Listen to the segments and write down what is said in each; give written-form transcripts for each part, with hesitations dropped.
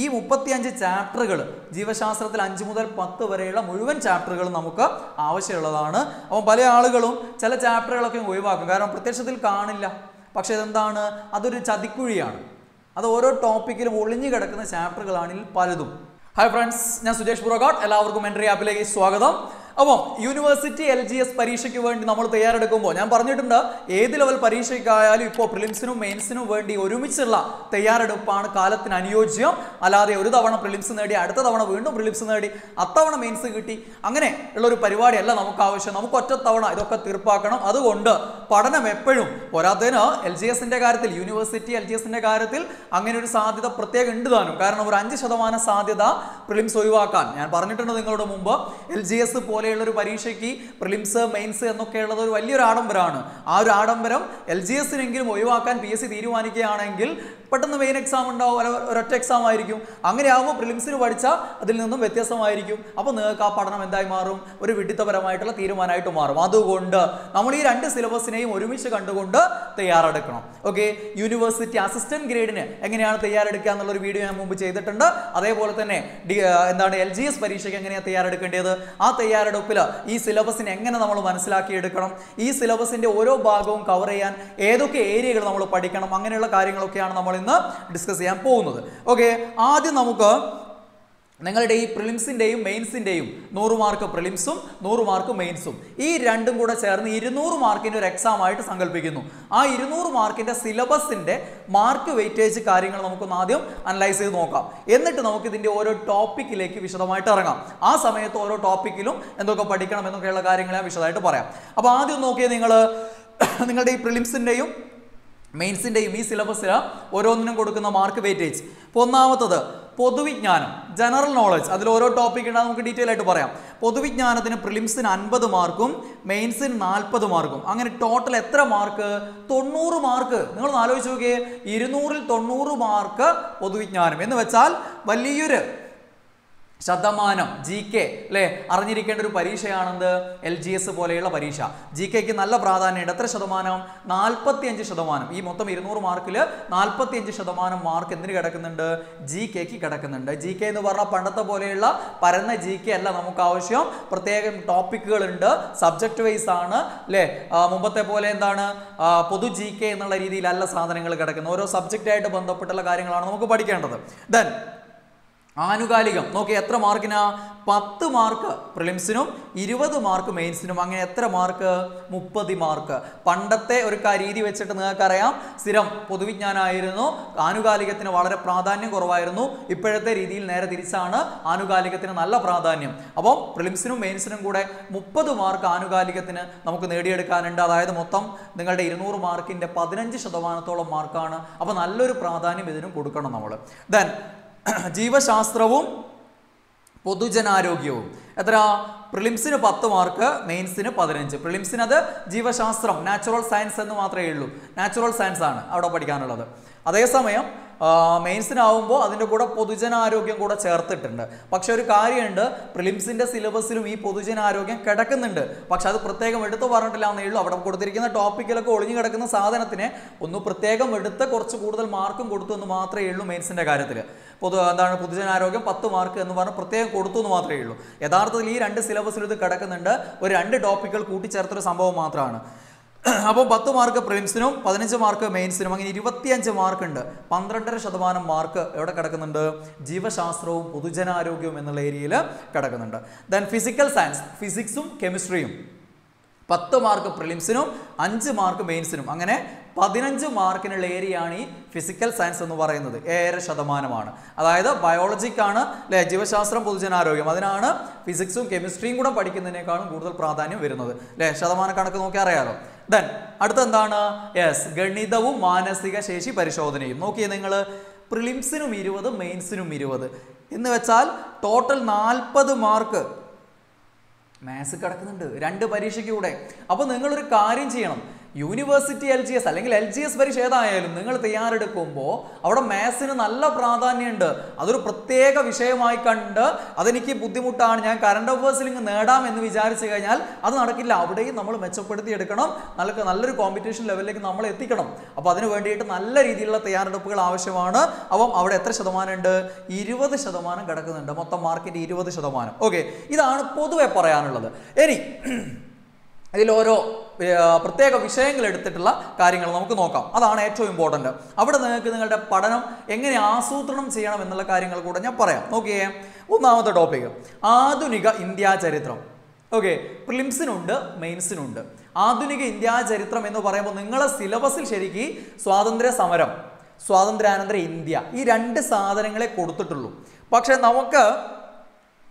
ഈ 35 ചാപ്റ്ററുകൾ ജീവശാസ്ത്രത്തിൽ 5 മുതൽ 10 വരെയുള്ള മുഴുവൻ ചാപ്റ്ററുകളും നമുക്ക് ആവശ്യമുള്ളതാണ്. അപ്പോൾ പല ആളുകളും ചില ചാപ്റ്ററുകളൊക്കെ ഒഴിവാക്കും. കാരണം പ്രത്യക്ഷത്തിൽ കാണില്ല. പക്ഷേ ഇതെന്താണ്? അതൊരു ചതിക്കുഴിയാണ്. അത് ഓരോ ടോപ്പിക്കിലും ഒളിഞ്ഞു കിടക്കുന്ന ചാപ്റ്ററുകളാണ് ഇതിൽ പലതും. ഹായ് ഫ്രണ്ട്സ്, ഞാൻ സുജേഷ് പുറകാട്ട്. എല്ലാവർക്കും എൻട്രി ആപ്പിലേക്ക് സ്വാഗതം. അപ്പോൾ യൂണിവേഴ്സിറ്റി എൽ ജി എസ് പരീക്ഷയ്ക്ക് വേണ്ടി നമ്മൾ തയ്യാറെടുക്കുമ്പോൾ ഞാൻ പറഞ്ഞിട്ടുണ്ട്, ഏത് ലെവൽ പരീക്ഷയ്ക്കായാലും ഇപ്പോൾ പ്രിലിംസിനും മെയിൻസിനും വേണ്ടി ഒരുമിച്ചുള്ള തയ്യാറെടുപ്പാണ് കാലത്തിന് അനുയോജ്യം. അല്ലാതെ ഒരു തവണ പ്രിലിംസ് നേടി, അടുത്ത തവണ വീണ്ടും പ്രിലിംസ് നേടി, അത്തവണ മെയിൻസ് കിട്ടി, അങ്ങനെ ഉള്ളൊരു പരിപാടിയല്ല നമുക്ക് ആവശ്യം. നമുക്ക് ഒറ്റത്തവണ ഇതൊക്കെ തീർപ്പാക്കണം. അതുകൊണ്ട് പഠനം എപ്പോഴും പോരാത്തതിന് എൽ ജി എസിൻ്റെ കാര്യത്തിൽ, യൂണിവേഴ്സിറ്റി എൽ ജി എസിൻ്റെ കാര്യത്തിൽ അങ്ങനെ ഒരു സാധ്യത പ്രത്യേകം ഉണ്ട് താനും. കാരണം ഒരു 5% സാധ്യത പ്രിലിംസ് ഒഴിവാക്കാൻ. ഞാൻ പറഞ്ഞിട്ടുണ്ട് നിങ്ങളുടെ മുമ്പ്, എൽ ജി എസ് പോലെയുള്ളൊരു പരീക്ഷയ്ക്ക് പ്രിലിംസ് മെയിൻസ് എന്നൊക്കെ ഉള്ളത് ഒരു വലിയൊരു ആഡംബരമാണ്. ആ ഒരു ആഡംബരം എൽ ജി എസിനെങ്കിലും ഒഴിവാക്കാൻ PSC തീരുമാനിക്കുകയാണെങ്കിൽ പെട്ടെന്ന് മെയിൻ എക്സാം ഉണ്ടാവും, ഒരൊറ്റ എക്സാം ആയിരിക്കും. അങ്ങനെ ആകുമ്പോൾ പ്രിലിംസിന് പഠിച്ചാൽ അതിൽ നിന്നും വ്യത്യസ്തമായിരിക്കും. അപ്പോൾ നിങ്ങൾക്ക് ആ പഠനം എന്തായി മാറും? ഒരു വിഡിത്തപരമായിട്ടുള്ള തീരുമാനമായിട്ട് മാറും. അതുകൊണ്ട് നമ്മൾ ഈ രണ്ട് സിലബസിനെയും ഒരുമിച്ച് കണ്ടുകൊണ്ട് തയ്യാറെടുക്കണം. ഓക്കെ, യൂണിവേഴ്സിറ്റി അസിസ്റ്റന്റ് ഗ്രേഡിന് എങ്ങനെയാണ് തയ്യാറെടുക്കുക എന്നുള്ളൊരു വീഡിയോ ഞാൻ മുമ്പ് ചെയ്തിട്ടുണ്ട്. അതേപോലെ തന്നെ എന്താണ് എൽ ജി എസ് പരീക്ഷയ്ക്ക് എങ്ങനെയാണ് തയ്യാറെടുക്കേണ്ടത്, ആ തയ്യാറെടുപ്പിൽ ഈ സിലബസിന് എങ്ങനെ നമ്മൾ മനസ്സിലാക്കിയെടുക്കണം, ഈ സിലബസിൻ്റെ ഓരോ ഭാഗവും കവർ ചെയ്യാൻ ഏതൊക്കെ ഏരിയകൾ നമ്മൾ പഠിക്കണം, അങ്ങനെയുള്ള കാര്യങ്ങളൊക്കെയാണ് നമ്മൾ ഇന്ന് ഡിസ്കസ് ചെയ്യാൻ പോകുന്നത്. ഓക്കെ, ആദ്യം നമുക്ക് നിങ്ങളുടെ ഈ പ്രിലിംസിൻ്റെയും മെയിൻസിൻ്റെയും 100 മാർക്ക് പ്രിലിംസും 100 മാർക്ക് മെയിൻസും ഈ രണ്ടും കൂടെ ചേർന്ന് 200 മാർക്കിൻ്റെ ഒരു എക്സാം ആയിട്ട് സങ്കല്പിക്കുന്നു. ആ 200 മാർക്കിൻ്റെ സിലബസിൻ്റെ മാർക്ക് വെയിറ്റേജ് കാര്യങ്ങൾ നമുക്കൊന്ന് ആദ്യം അനലൈസ് ചെയ്ത് നോക്കാം. എന്നിട്ട് നമുക്ക് ഇതിൻ്റെ ഓരോ ടോപ്പിക്കിലേക്ക് വിശദമായിട്ട് ഇറങ്ങാം. ആ സമയത്ത് ഓരോ ടോപ്പിക്കിലും എന്തൊക്കെ പഠിക്കണം എന്നൊക്കെയുള്ള കാര്യങ്ങൾ ഞാൻ വിശദമായിട്ട് പറയാം. അപ്പോൾ ആദ്യം നോക്കിയാൽ നിങ്ങളുടെ ഈ പ്രിലിംസിൻ്റെയും മെയിൻസിൻ്റെയും ഈ സിലബസിൽ ഓരോന്നിനും കൊടുക്കുന്ന മാർക്ക് വെയിറ്റേജ്. ഇപ്പോൾ ഒന്നാമത്തത് പൊതുവിജ്ഞാനം, ജനറൽ നോളജ്. അതിൽ ഓരോ ടോപ്പിക് ഉണ്ടാകും, നമുക്ക് ഡീറ്റെയിൽ ആയിട്ട് പറയാം. പൊതുവിജ്ഞാനത്തിന് പ്രിലിംസിന് 50 മാർക്കും മെയിൻസിന് 40 മാർക്കും. അങ്ങനെ ടോട്ടൽ എത്ര മാർക്ക്? 90 മാർക്ക്. നിങ്ങളൊന്ന് ആലോചിച്ച് നോക്കിയേ, 200-ൽ 90 മാർക്ക് പൊതുവിജ്ഞാനം എന്ന് വെച്ചാൽ വലിയൊരു ശതമാനം GK അല്ലേ? അറിഞ്ഞിരിക്കേണ്ട ഒരു പരീക്ഷയാണെന്ത് LGS പോലെയുള്ള പരീക്ഷ. GKക്ക് നല്ല പ്രാധാന്യമുണ്ട്. എത്ര ശതമാനം? 45%. ഈ മൊത്തം 200 മാർക്കിൽ 45% മാർക്ക് എന്തിന് കിടക്കുന്നുണ്ട്? GKക്ക് കിടക്കുന്നുണ്ട്. GK എന്ന് പറഞ്ഞാൽ പണ്ടത്തെ പോലെയുള്ള പരന്ന GK അല്ല നമുക്ക് ആവശ്യം. പ്രത്യേകം ടോപ്പിക്കുകളുണ്ട്, സബ്ജക്റ്റ് വൈസ് ആണ് അല്ലേ? മുമ്പത്തെ പോലെ എന്താണ് പൊതു GK എന്നുള്ള രീതിയിലല്ല സാധനങ്ങൾ കിടക്കുന്നത്. ഓരോ സബ്ജക്റ്റായിട്ട് ബന്ധപ്പെട്ടുള്ള കാര്യങ്ങളാണ് നമുക്ക് പഠിക്കേണ്ടത്. ദെൻ ആനുകാലികം നോക്കി, എത്ര മാർക്കിനാ? 10 മാർക്ക് പ്രിലിംസിനും 20 മാർക്ക് മെയിൻസിനും. അങ്ങനെ എത്ര മാർക്ക്? 30 മാർക്ക്. പണ്ടത്തെ ഒരു രീതി വെച്ചിട്ട് നിങ്ങൾക്കറിയാം, സ്ഥിരം പൊതുവിജ്ഞാനമായിരുന്നു, ആനുകാലികത്തിന് വളരെ പ്രാധാന്യം കുറവായിരുന്നു. ഇപ്പോഴത്തെ രീതിയിൽ നേരെ തിരിച്ചാണ്, ആനുകാലികത്തിന് നല്ല പ്രാധാന്യം. അപ്പോൾ പ്രിലിംസിനും മെയിൻസിനും കൂടെ 30 മാർക്ക് ആനുകാലികത്തിന് നമുക്ക് നേടിയെടുക്കാനുണ്ട്. അതായത് മൊത്തം നിങ്ങളുടെ 200 മാർക്കിൻ്റെ 15% മാർക്കാണ്. അപ്പോൾ നല്ലൊരു പ്രാധാന്യം ഇതിനും കൊടുക്കണം നമ്മൾ. ദെൻ ജീവശാസ്ത്രവും പൊതുജനാരോഗ്യവും. എത്ര? പ്രിലിംസിന് 10 മാർക്ക്, മെയിൻസിന് 15. പ്രിലിംസിന് അത് ജീവശാസ്ത്രം, നാച്ചുറൽ സയൻസ് എന്ന് മാത്രമേ ഉള്ളൂ. നാച്ചുറൽ സയൻസ് ആണ് അവിടെ പഠിക്കാനുള്ളത്. അതേസമയം മെയിൻസിനാവുമ്പോൾ അതിൻ്റെ കൂടെ പൊതുജനാരോഗ്യം കൂടെ ചേർത്തിട്ടുണ്ട്. പക്ഷെ ഒരു കാര്യമുണ്ട്, പ്രിലിംസിൻ്റെ സിലബസിലും ഈ പൊതുജനാരോഗ്യം കിടക്കുന്നുണ്ട്. പക്ഷെ അത് പ്രത്യേകം എടുത്ത് പറഞ്ഞിട്ടില്ല എന്നേ ഉള്ളൂ. അവിടെ കൊടുത്തിരിക്കുന്ന ടോപ്പിക്കിലൊക്കെ ഒളിഞ്ഞു കിടക്കുന്ന സാധനത്തിനെ ഒന്ന് പ്രത്യേകം എടുത്ത് കുറച്ച് കൂടുതൽ മാർക്കും കൊടുത്തു എന്ന് മാത്രമേ ഉള്ളൂ. മെയിൻസിൻ്റെ കാര്യത്തിൽ പൊതുജനാരോഗ്യം 10 മാർക്ക് എന്ന് പറഞ്ഞാൽ പ്രത്യേകം കൊടുത്തു എന്ന് മാത്രമേ ഉള്ളൂ. യഥാർത്ഥത്തിൽ ഈ രണ്ട് സിലബസിലും ഇത് കിടക്കുന്നുണ്ട്. ഒരു 2 ടോപ്പിക്കുകൾ കൂട്ടിച്ചേർത്തൊരു സംഭവം മാത്രമാണ്. അപ്പോൾ 10 മാർക്ക് പ്രിലിംസിനും 15 മാർക്ക് മെയിൻസിനും. അങ്ങനെ 25 മാർക്ക് ഉണ്ട്. 12.5% മാർക്ക് എവിടെ കിടക്കുന്നുണ്ട്? ജീവശാസ്ത്രവും പൊതുജനാരോഗ്യവും എന്നുള്ള ഏരിയയിൽ കിടക്കുന്നുണ്ട്. ദെൻ ഫിസിക്കൽ സയൻസ്, ഫിസിക്സും കെമിസ്ട്രിയും 10 മാർക്ക് പ്രിലിംസിനും 5 മാർക്ക് മെയിൻസിനും. അങ്ങനെ 15 മാർക്കിനുള്ള ഏരിയയാണ് ഈ ഫിസിക്കൽ സയൻസ് എന്ന് പറയുന്നത്. 7%. അതായത് ബയോളജിക്കാണ് അല്ലെ, ജീവശാസ്ത്രം പൊതുജനാരോഗ്യം, അതിനാണ് ഫിസിക്സും കെമിസ്ട്രിയും കൂടെ പഠിക്കുന്നതിനേക്കാളും കൂടുതൽ പ്രാധാന്യം വരുന്നത് അല്ലേ? ശതമാനക്കണക്ക് നോക്കി അറിയാലോ. ദെൻ അടുത്തെന്താണ്? ഗണിതവും മാനസിക ശേഷി പരിശോധനയും. നോക്കിയേ നിങ്ങൾ, പ്രിലിംസിനും 20 മെയിൻസിനും 20 എന്ന് വെച്ചാൽ ടോട്ടൽ 40 മാർക്ക് മാത്സ് കിടക്കുന്നുണ്ട്, 2 പരീക്ഷയ്ക്കൂടെ. അപ്പോൾ നിങ്ങളൊരു കാര്യം ചെയ്യണം, University LGS, LGS very share Ningal out of mass in an Allah Pradhananda, other Protega Vishay Maikanda, Adaniki Buddhimutan, current of versing in Nerdam and the Vijar Seganal, Adanaki Labday, Namal Metropolitan Econom, Nalakan competition level like Namal Ethicum. Upon the Vendate and Allah Idila Tayana Pulavashavana, our Ethra Shadaman and Iriva the Shadaman and Damata market Iriva the Shadaman. Okay, either Podu Parayanala. Any Protect of Vishang led the Titla, carrying a Lamuka. That's important. After the Padanam, Engine Asutram Siana and the carrying a Kodana Pare. Okay, now the topic Adunika India Cheritram. Okay, prelims in under, mains in under Adunika India Cheritram in the Parabangala syllabus in Sheriki, Swadandre Samaram, Swadandre and India. He ran the Southern England Kodutulu. Paksha Namaka.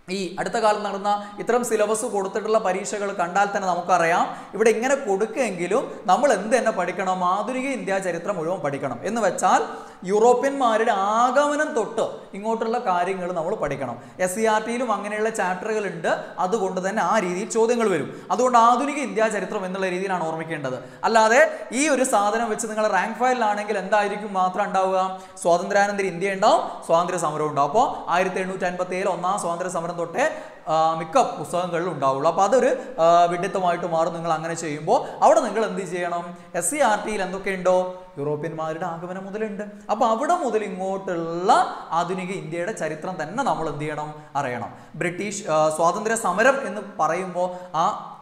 E. Attagal Narana, Itram syllabus, Kodutla, Parisha, Kandal, and Namukaraya, if we take a Koduk and Gilu, Namal and then a Padicana, Maduri, India, Charitra, Murum, Padicana. In the Vachal, European married Agaman and Tota, Ingotala, Karing, Namu Padicana. SCRT, Manganella, Chapter, Linda, other Gonda than Ari, Chodingal. Other Naduri, India, Charitra, and the Lady and Ormic and other. Allah, E. Urisathan, which is a rank file, Lanakil and the Iriku Matra and Dava, Swadandra and the Indian Dow, Swandra Samaran Dapa, Iritanu Tanpatel, Ona, Swandra Samaran. Mikup, Pusangal, Dowla, Padre, Videtamal tomorrow, Nanganga Chambo, out of the Galandijanum, SCRT, Landokendo, European Marida, Governor Mudalind, Apada Mudaling Motella, Adunigi, India, Charitran, and Namal Dianum, Arena. British Swadandra Samaram in the Paraimbo,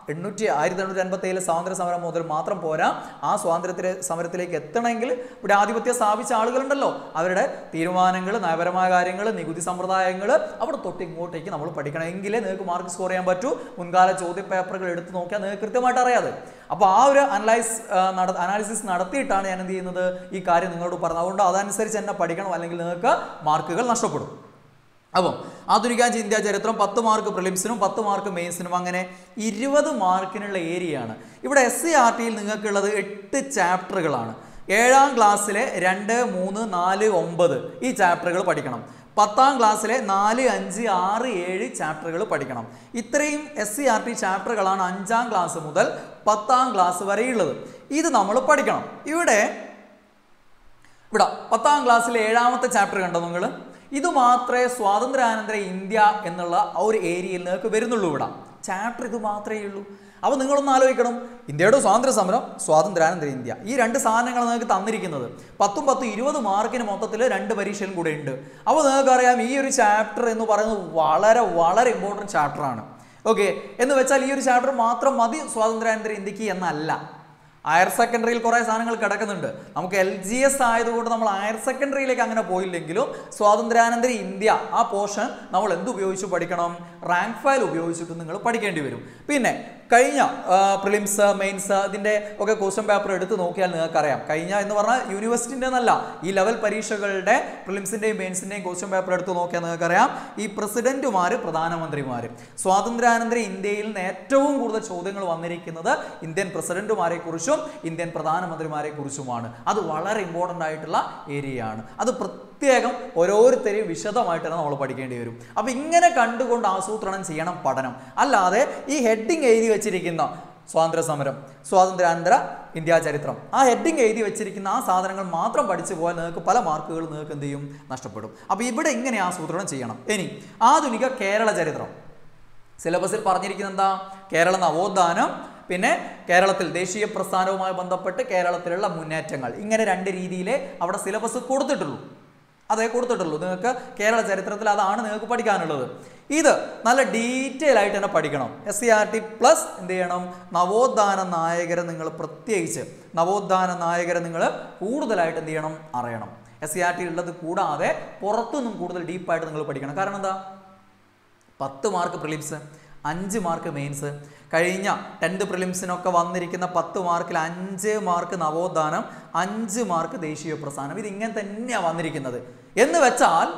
Nuti, Ireland, and Patel, Sandra Samara Mother Matram Pora, as Sandra Samaratele Ketanangle, but Adiputia Savich Argal and Low. Avada, Tiruman Angle, Navarama Angle, Niguti Samara Angle, our Toting more taken our particular Angle, Nerkumark score number two, Mungara Jodi paper, Noka, Nerkritamata. Above analysis Nadathita and the other Ikari Nungo to Paranda, then search and a particular Angle, Markable Nashopur. Aduriga India Jeretram, Patamark prelims, Patamark mains in Mangane, Iriva the mark in the area. If it is SCRT Lingakala, the chapter Galana. Edan Glassile, Rende, Moon, Nali, Ombad, each chapter Particanum. Patang Glassile, Nali, Anji, Ari, Edi, chapter Particanum. Itrim SCRT chapter Galana, Anjan Glass Mudal, Patang Glass Varil. Either Namala Particanum. If it is Patang Glassile, Edan with the chapter Gandangal. This is Swadandra India in our area. Chapter is the That's why you can see India is Swadandra India. These two are the same. 10-20 marks this chapter is very important chapter. Okay, this chapter is Swadandra India. Higher secondary is Kadakanda. LGS side of the higher secondary like Angana Boilingilo, Swadandra and India, a portion, now Lendu Vioisu Padicanum, rank file of Vioisu to the Padicandividu. Pine, Kaina, prelims, mains, Dinde, okay, question paper to Nokia Karam. Kaina in the Vara, University Nala, E level Parishagal day, prelims in day, mains in day, question paper to Nokia Karam, E President to Mari, Pradana Mandri Mari. Swadandra and India, Netum, good the Choding of America, another Indian President to Mari Kurusha. Indian Pradhan Madrimare Kurusumana. That's very important area. That's Tiagam or Terry Vishada Matana all particular. A wing and a country go down Sutran and Sianam Patanam. Allah, e heading area Chirikina, Swadandra Samaram, Swadandra, India Charitram. A heading area Chirikina, Southern Matra, but it's a one Palamark and the Nastapur. A people in Sutran Sianam. Any Adunika Kerala Charitram. Syllabus Parnirikanda, Kerala Navodanam. Kerala till Deshi Prasano Bandapata, Kerala Tilla Munatangal. Inger and Ridile, our syllabus of Kurtulu. Other Kurtulu, Kerala Zeratra, Anna Padicanalo. Either Nala detail item of Padicanum. SCRT plus the Anum Navodana Niagara Ningle Pratia. Navodana Niagara Ningle, who the light and the Anum Aranum. SCRT the Kuda there, Portun Kuda deep item of Padican Karanda. 10 mark prelims, 5 mark mains. Karina, 10th prelims in Oka one Rikin, 10 mark, 5 mark Navodana, 5 mark Deshio Prasana, with Ingan and Navandrikin. In the Vachal,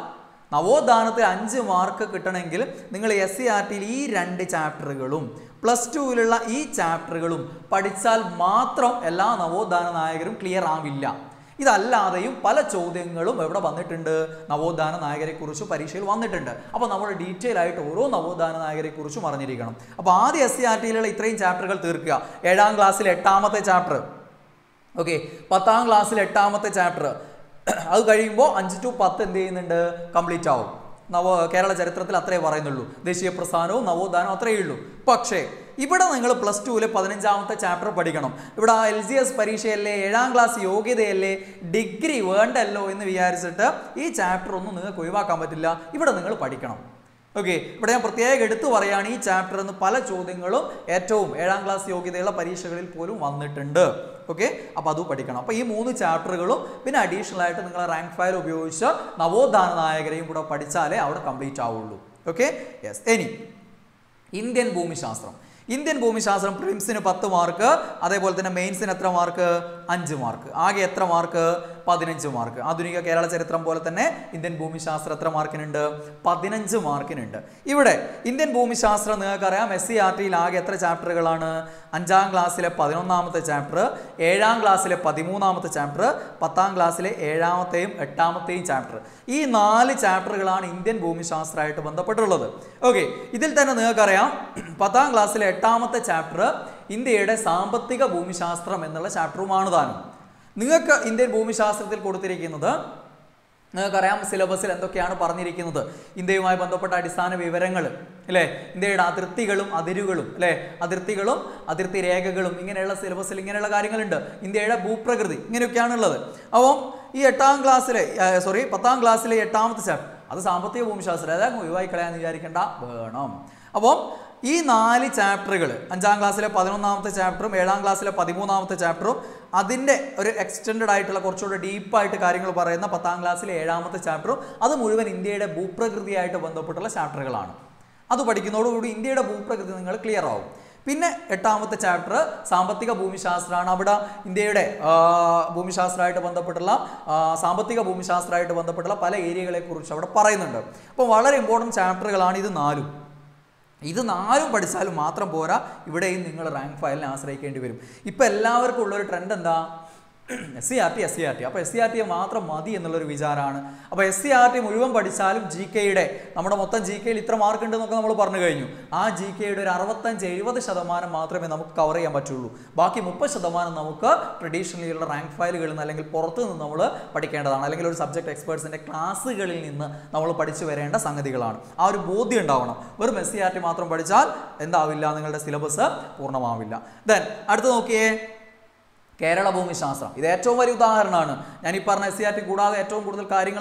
Navodana, 5 mark Kitanangil, Ningle SCRT E Randi chapter Regalum, plus 2 Lilla E chapter Regalum, Padichal Matram, Ella Navodana Niagara, clear Amilla. This is the first time we have to do this. We have to do this. Okay, 10th class, 8th chapter. That's why we complete Kerala Charitrathil. Deshiya Prasanam, Navodhanam, Athra. Pakshe, now plus 2 chapter. LGS Parishayile, 7th class Yogyathayile, degree vernallo ennu vicharichittu, ee chapter onnu ningalku oyivakkan pattilla. Ivide ningal padikkanam. Okay, but I am prepared to Variani chapter and the Palachudingalo at home, Edan class Yogi de la Parisha will pull 1 tender. Okay, Abadu Patikana. Pay moon the chapter golo, been additional item rank 5 of Yosha, Navodana Agri put a Padichale out of complete outlook. Okay, yes, any Indian Bhumi Shastram. Indian Bhumi Shastram prelims in a 10 marker, otherwise than a mains in a 3 marker, 5 marker, Agetra marker. 15 mark. Adunika Kerala Cheritram Polatane, Indian Bhumi Shastra Markin and 15 Markin and Ivade Indian Bhumi Shastra Nakara, SCRT Lagetra chapter Galana, Anjang Glassile Padinam the chapter, Edang Glassile Padimunam the chapter, Patang Glassile Edam Thame, Etamate chapter. E Nali chapter Galan, Indian Bhumi Shastra to the Patrol. Okay, Idiltana Nakara, Patang Glassile Etamate chapter, in the Eda Sampatika Bhumi Shastra Mendala chapter Manadan. Ningaka Indian Bhumi Shastrathil Kodutirikinada Nakaram syllabus and the Kiana Parnirikinada in the Mai Bandopata Disana Viverangal. Le, they Adir Tigalum, Adirugulum, Le, Adir Tigalum, Adir Tiragulum, in a syllabus selling in a Garikalinda, in the Ada Book Pragradi, in a canon leather. Awam, ye a tongue glass, sorry, Patang glass lay a tongue the chapter. Other Sampati Bhumi Shastra, Vivaikalan Yarikanda, Burnham. Awam. This 4 chapters, 5th class 11th chapter, 7th class 13th chapter, that extended title, deep title, 10th class 7th chapter, that is India's Bhuprakriti chapter. That is India's Bhuprakriti clear. Pinne 8th chapter, Sampathika Bhumi Shastra Nabada, India's Bhumi Shastra to Bandapatala, Sampathika Bhumi Shastra to Bandapatala, Pala area Kurusha, Parainanda. But what important chapter is 4. This is the മാത്രം പോരാ ഇവിടെ ഈ നിങ്ങൾ rank ഫയലിനെ ആശ്രയിക്കേണ്ടി വരും. ഇപ്പോൾ എല്ലാവർക്കും ഉള്ള ഒരു ട്രെൻഡ് എന്താ? SCRT SCRT. അപ്പോൾ SCRT മാത്രം മതി എന്നുള്ള ഒരു വിചാരാണ്. അപ്പോൾ SCRT മുഴുവൻ പഠിച്ചാലും GK യുടെ നമ്മുടെ മൊത്തം GK യിൽ ഇത്ര മാർക്ക് ഉണ്ട് എന്നൊക്കെ നമ്മൾ പറഞ്ഞു കഴിഞ്ഞു. ആ GK യുടെ ഒരു 65-70% മാത്രമേ നമുക്ക് കവർ ചെയ്യാൻ പറ്റുള്ളൂ. ബാക്കി 30% നമുക്ക് ട്രഡീഷണലി ഉള്ള റാങ്ക് ഫയലുകളിൽ നിന്ന് അല്ലെങ്കിൽ പുറത്തു നിന്ന് നമ്മൾ പഠിക്കേണ്ടതാണ്. അല്ലെങ്കിൽ ഒരു സബ്ജക്റ്റ് എക്സ്പെർട്സിന്റെ ക്ലാസുകളിൽ നിന്ന് നമ്മൾ പഠിച്ചു വരേണ്ട സംഗതികളാണ്. ആ ഒരു ബോധ്യം ഉണ്ടാവണം. വെറും SCRT മാത്രം പഠിച്ചാൽ എന്താവില്ല നിങ്ങളുടെ സിലബസ് പൂർണ്ണമാവില്ല. ദെൻ അടുത്ത നോക്കിയേ Kerala Bhumi Shastra. This is the first time.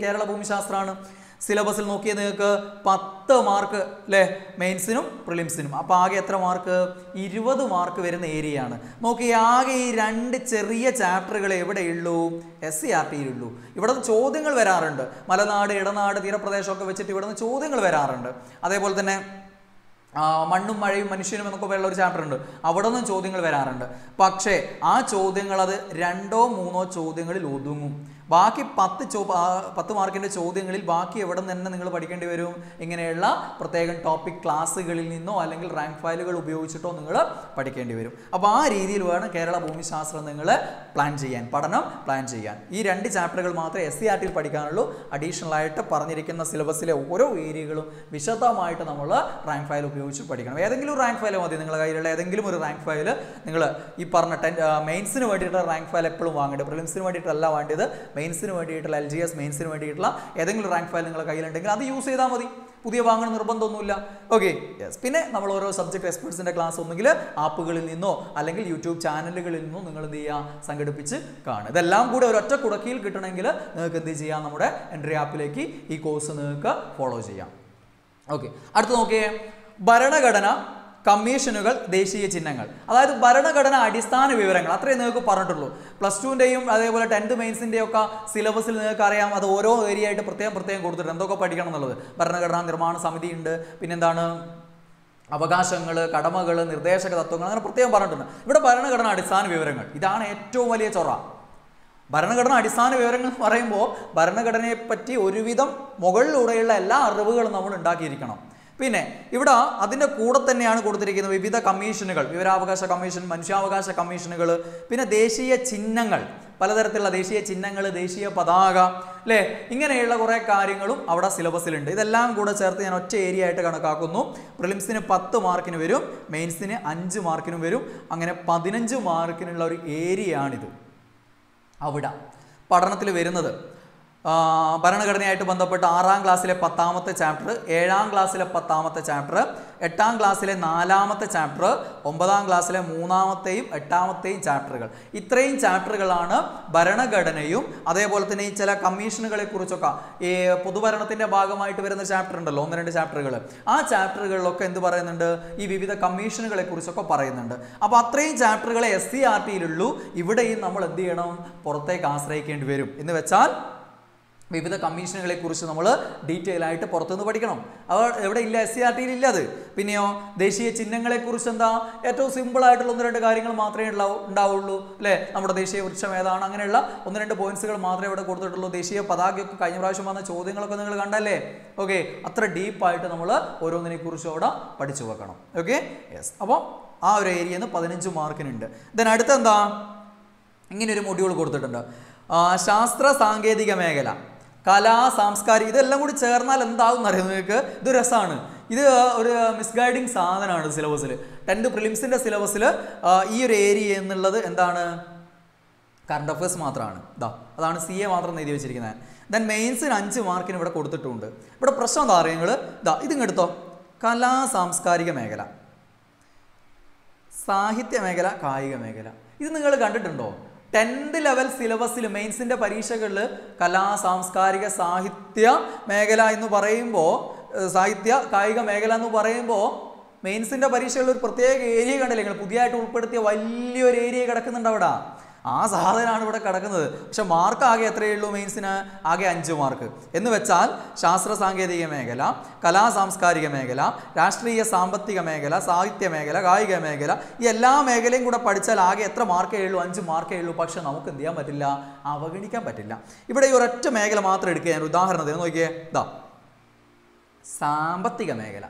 Kerala Bhumi Shastra. Syllabus is 10 mark mains and prelims. Then, mark 20 mark area. Look, these two chapters SCRT. Here are ചോദ്യങ്ങൾ വരാറുണ്ട്. മലനാട്, ഇടനാട്, തീരപ്രദേശമൊക്കെ വെച്ചിട്ട് ഇവിടെ ചോദ്യങ്ങൾ വരാറുണ്ട്. അതേപോലെ തന്നെ Mandum Mari Manishin Mako chapter under Avadan Chodingal Veranda Pakshe A Chodingal Rando Muno Chodingal Udum Baki Pathamark and Chodingal Baki Avadan and Ningle Vatican Verum Inganella, Protagon topic classical no Alangal rank file Ubiuchiton Ningala, Vatican Verum. A bar either one Kerala Bhumi Shastra Ningala, Plan Gian, Padanam, Plan Gian. E Rendi chapter Matra, SCRT Padicano, additional light, Parnirican, the syllabus, Oro, Erigal, Vishata Maita Namala, rank file. ഏതെങ്കിലും rank file മതി നിങ്ങൾ കയ്യിലുള്ള ഏതെങ്കിലും ഒരു rank file നിങ്ങൾ ഈ പറഞ്ഞ മെയിൻസിന് വേണ്ടിയിട്ടുള്ള rank file എപ്പോഴും വാങ്ങണ്ട പ്രിലിംസിന് വേണ്ടിയിട്ടല്ല വേണ്ടത് മെയിൻസിന് വേണ്ടിയിട്ടുള്ള LGS മെയിൻസിന് വേണ്ടിയിട്ടുള്ള ഏതെങ്കിലും rank file നിങ്ങൾ കയ്യിലുണ്ടെങ്കിൽ അത് യൂസ് ചെയ്താൽ മതി പുതിയ വാങ്ങണം നിർബന്ധമൊന്നുമില്ല ഓക്കേ യെസ് പിന്നെ നമ്മൾ ഓരോ സബ്ജക്റ്റ് എക്സ്പെർട്സിന്റെ ക്ലാസ് ഒന്നുകിൽ ആപ്പുകളിൽ നിന്നോ അല്ലെങ്കിൽ YouTube ചാനലുകളിൽ നിന്നോ നിങ്ങൾ എന്ത് ചെയ്യാ സംഘടിപ്പിച്ച് കാണുക ഇതെല്ലാം കൂടി ഒരൊറ്റ കുടക്കീൽ കിട്ടണമെങ്കിൽ നിങ്ങൾക്ക് എന്ത് ചെയ്യാം നമ്മുടെ എൻട്രി ആപ്പിലേക്ക് ഈ കോഴ്സ് നിങ്ങൾക്ക് ഫോളോ ചെയ്യാം ഓക്കേ അടുത്ത നോക്കേ Baranagadana, Commissionugal, Deshi Chinangal. Other Baranagadana, Adistan, Viverangal, Atrenako Parantulo. Plus 2 day, they were 10th mains in Deoka, syllabus in the Karyam, the Oro area to Protem Protem, go to Randoka Padikan, Baranagadan, Raman, Samiti, and Pinandana. Abagashangala, Kadamagala, and Nirdesha, Protem Parantuna. But a Baranagadana, Adistan, Viverangal. Idana, two Valia Chora. Baranagadana, Adistan, Viverangal, Parambo, Baranagadane Patti, Urividam, Mogal, Urela, La, Rugal, and Dakirikano. Pine, Ivada, Adina Kudatanian Kurik, we be the commissioner, Viravakasha Commission, Manshavagasha Commissioner, Pina Deshi, a Chinangal, പലതരത്തിലുള്ള ദേശീയ ചിഹ്നങ്ങൾ ദേശീയ പതാക അല്ലേ ഇങ്ങനെയുള്ള കുറേ കാര്യങ്ങളും അവിടെ സിലബസിലുണ്ട് ഇതെല്ലാം കൂടെ ചേർത്ത് ഞാൻ ഒറ്റ ഏരിയ ആയിട്ട് കണക്കാക്കുന്നു പ്രിലിംസിന് 10 മാർക്കിന് വരും മെയിൻസിന് 5 മാർക്കിനും വരും അങ്ങനെ 15 മാർക്കിനുള്ള ഒരു ഏരിയയാണ് ഇത് അവിടെ പഠനത്തിൽ വരുന്നത് ഭരണഘടനയായിട്ട് ബന്ധപ്പെട്ട 6ാം ക്ലാസ്സിലെ 10ാമത്തെ ചാപ്റ്റർ 7ാം ക്ലാസ്സിലെ 10ാമത്തെ ചാപ്റ്റർ 8ാം ക്ലാസ്സിലെ 4ാമത്തെ ചാപ്റ്റർ 9ാം ക്ലാസ്സിലെ 3ാമത്തെയും 8ാമത്തെയും ചാപ്റ്ററുകൾ ഇത്രയും ചാപ്റ്ററുകളാണ് ഭരണഘടനയും അതേപോലെ തന്നെ ഈ ചില കമ്മീഷനുകളെ കുറിച്ചൊക്കെ ഈ പൊതുഭരണത്തിന്റെ ഭാഗമായിട്ട് വരുന്ന ചാപ്റ്റർ ഉണ്ടല്ലോ ഒന്ന് രണ്ട് ചാപ്റ്ററുകൾ ആ ചാപ്റ്ററുകളിലൊക്കെ എന്ത് പറയുന്നുണ്ട് ഈ വിവിധ കമ്മീഷനുകളെ കുറിച്ചൊക്കെ പറയുന്നുണ്ട് അപ്പോൾ അത്രയും ചാപ്റ്ററുകളെ SCRTയിലുള്ളൂ ഇവിടെയും നമ്മൾ എന്ത് ചെയ്യണം പുറത്തേക്ക് ആശ്രയിക്കേണ്ടി വരും എന്ന് വെച്ചാൽ വിവിധ കമ്മീഷനുകളെ കുറിച്ച് നമ്മൾ ഡീറ്റെയിൽ ആയിട്ട് പുറത്തുനിന്ന് പഠിക്കണം അവർ എവിടെ ഇല്ല SCRTയിൽ ഇല്ല അത് പിന്നെയോ ദേശീയ ചിഹ്നങ്ങളെ കുറിച്ച് എന്താ ഏറ്റവും സിമ്പിൾ ആയിട്ടുള്ള ഒന്ന് രണ്ട് കാര്യങ്ങൾ മാത്രമേ ഉണ്ടാവുള്ളൂ അല്ലേ നമ്മുടെ ദേശീയ വൃക്ഷം ഏതാണ് അങ്ങനെയുള്ള ഒന്ന് രണ്ട് പോയിന്റ്സുകൾ മാത്രമേ ഇവിടെ കൊടുത്തിട്ടുള്ളൂ ദേശീയ പതാകയൊക്കെ കഴിഞ്ഞ പ്രാവശ്യം വന്ന ചോദ്യങ്ങളൊക്കെ നിങ്ങൾ കണ്ടല്ലേ ഓക്കെ അത്ര ഡീപ്പായിട്ട് നമ്മൾ ഓരോന്നിനെ കുറിച്ചും അവിടെ പഠിച്ചു വെക്കണം ഓക്കെ യെസ് അപ്പോൾ ആ ഒരു ഏരിയ നിന്ന് 15 മാർക്കിനുണ്ട് ദെൻ അടുത്തെന്താ ഇങ്ങനൊരു മൊഡ്യൂൾ കൊടുത്തിട്ടുണ്ട് ശാസ്ത്ര സാങ്കേതിക മേഖല കലാ സാംസ്കാരിക ഇതെല്ലാം കൂടി ചേർന്നാൽ എന്താവും അറിയാം നിങ്ങൾക്ക് ഇത് രസമാണ് ഇത് ഒരു മിസ്ഗൈഡിങ് സാധനമാണ് സിലബസിൽ 10th പ്രിലിംസിൻ്റെ സിലബസിൽ ഈ ഒരു ഏരിയ എന്നുള്ളത് എന്താണ് കറണ്ട് അഫയേഴ്സ് മാത്രമാണ് ഇതാ അതാണ് CA മാത്രം എഴുതി വെച്ചിരിക്കുന്നത് ദെൻ മെയിൻസിന് 5 മാർക്കിന് ഇവിടെ കൊടുത്തിട്ടുണ്ട് ഇവിടെ പ്രശ്നം എന്താ അറിയാം നിങ്ങൾ ഇതാ ഇതിങ്ങെടുത്തോ കലാ സാംസ്കാരിക മേഖല സാഹിത്യ മേഖല കായിക മേഖല ഇത് നിങ്ങൾ കണ്ടിട്ടുണ്ടോ 10th ലെവൽ സിലബസിൽ മെയിൻസിൻ്റെ പരീക്ഷകളിൽ കലാ സാംസ്കാരിക സാഹിത്യ മേഖല എന്ന് പറയുമ്പോൾ സാഹിത്യ കായിക മേഖല എന്ന് പറയുമ്പോൾ മെയിൻസിൻ്റെ പരീക്ഷകളിൽ ഒരു പ്രത്യേക ഏരിയ കണ്ടില്ലേ നിങ്ങൾ പുതിയതായിട്ട് ഉൾപ്പെടുത്തിയ വലിയൊരു ഏരിയ കിടക്കുന്നുണ്ട് അവിടെ ആ സാധനമാണ് ഇവിടെ കിടക്കുന്നത് പക്ഷെ മാർക്ക് ആകെ എത്രയേ ഉള്ളൂ മെയിൻസിന് ആകെ 5 മാർക്ക് എന്ന് വെച്ചാൽ ശാസ്ത്ര സാങ്കേതിക മേഖല കലാ സാംസ്കാരിക മേഖല രാഷ്ട്രീയ സാമ്പത്തിക മേഖല സാഹിത്യ മേഖല കായിക മേഖല ഈ എല്ലാ മേഖലയും കൂടെ പഠിച്ചാൽ ആകെ എത്ര മാർക്കേ ഉള്ളൂ 5 മാർക്കേ ഉള്ളൂ പക്ഷെ നമുക്ക് എന്ത് ചെയ്യാൻ പറ്റില്ല അവഗണിക്കാൻ പറ്റില്ല ഇവിടെ ഈ ഒരൊറ്റ മേഖല മാത്രം എടുക്കുക ഞാൻ ഉദാഹരണത്തിന് നോക്കിയേ ഇതാ സാമ്പത്തിക മേഖല